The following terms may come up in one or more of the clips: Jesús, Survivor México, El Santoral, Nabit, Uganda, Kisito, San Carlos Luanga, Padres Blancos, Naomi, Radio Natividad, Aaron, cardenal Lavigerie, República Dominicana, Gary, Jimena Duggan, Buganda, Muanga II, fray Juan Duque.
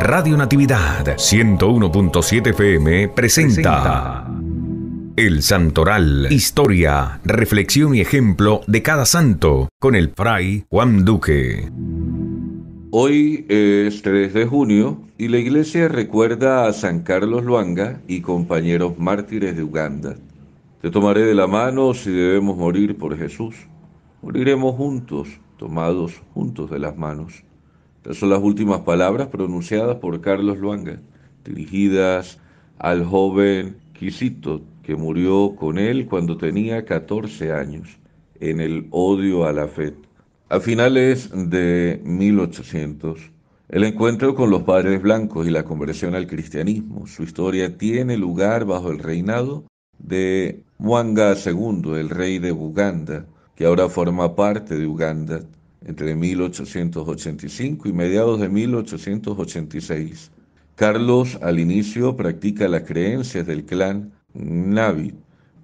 Radio Natividad 101.7 FM presenta El Santoral, historia, reflexión y ejemplo de cada santo, con el fray Juan Duque. Hoy es 3 de junio y la iglesia recuerda a San Carlos Luanga y compañeros mártires de Uganda. Te tomaré de la mano si debemos morir por Jesús. Moriremos juntos, tomados juntos de las manos. Estas son las últimas palabras pronunciadas por Carlos Luanga, dirigidas al joven Kisito, que murió con él cuando tenía 14 años, en el odio a la fe. A finales de 1800, el encuentro con los Padres Blancos y la conversión al cristianismo. Su historia tiene lugar bajo el reinado de Muanga II, el rey de Buganda, que ahora forma parte de Uganda. Entre 1885 y mediados de 1886. Carlos al inicio practica las creencias del clan Nabit,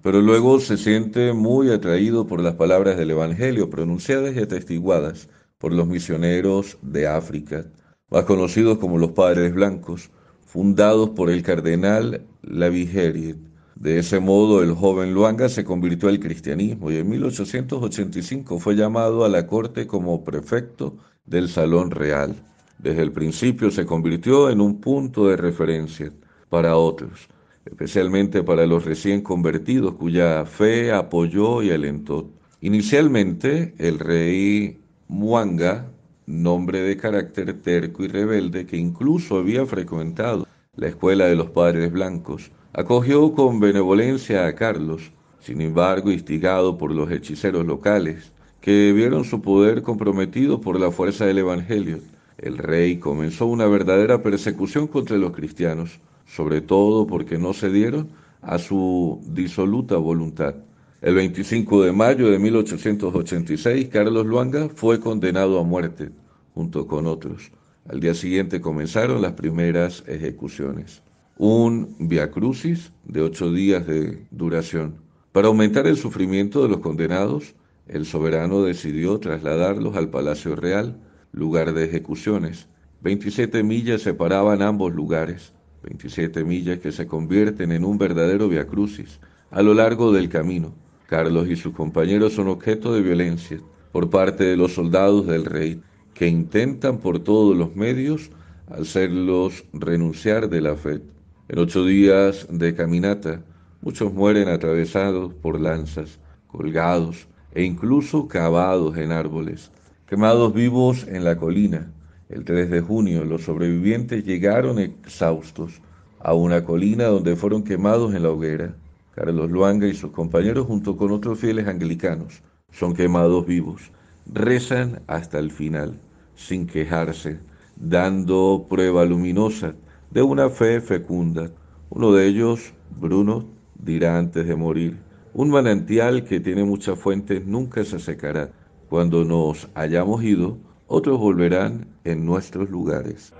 pero luego se siente muy atraído por las palabras del Evangelio pronunciadas y atestiguadas por los misioneros de África, más conocidos como los Padres Blancos, fundados por el cardenal Lavigerie. De ese modo, el joven Luanga se convirtió al cristianismo y en 1885 fue llamado a la corte como prefecto del Salón Real. Desde el principio se convirtió en un punto de referencia para otros, especialmente para los recién convertidos, cuya fe apoyó y alentó. Inicialmente, el rey Muanga, nombre de carácter terco y rebelde, que incluso había frecuentado la escuela de los Padres Blancos, acogió con benevolencia a Carlos, sin embargo instigado por los hechiceros locales, que vieron su poder comprometido por la fuerza del Evangelio. El rey comenzó una verdadera persecución contra los cristianos, sobre todo porque no cedieron a su disoluta voluntad. El 25 de mayo de 1886, Carlos Luanga fue condenado a muerte, junto con otros. Al día siguiente comenzaron las primeras ejecuciones. Un viacrucis de 8 días de duración. Para aumentar el sufrimiento de los condenados, el soberano decidió trasladarlos al Palacio Real, lugar de ejecuciones. 27 millas separaban ambos lugares, 27 millas que se convierten en un verdadero viacrucis a lo largo del camino. Carlos y sus compañeros son objeto de violencia por parte de los soldados del rey, que intentan por todos los medios hacerlos renunciar de la fe. En 8 días de caminata, muchos mueren atravesados por lanzas, colgados e incluso cavados en árboles, quemados vivos en la colina. El 3 de junio, los sobrevivientes llegaron exhaustos a una colina donde fueron quemados en la hoguera. Carlos Luanga y sus compañeros, junto con otros fieles anglicanos, son quemados vivos. Rezan hasta el final, sin quejarse, dando prueba luminosa de una fe fecunda. Uno de ellos, Bruno, dirá antes de morir: un manantial que tiene muchas fuentes nunca se secará. Cuando nos hayamos ido, otros volverán en nuestros lugares.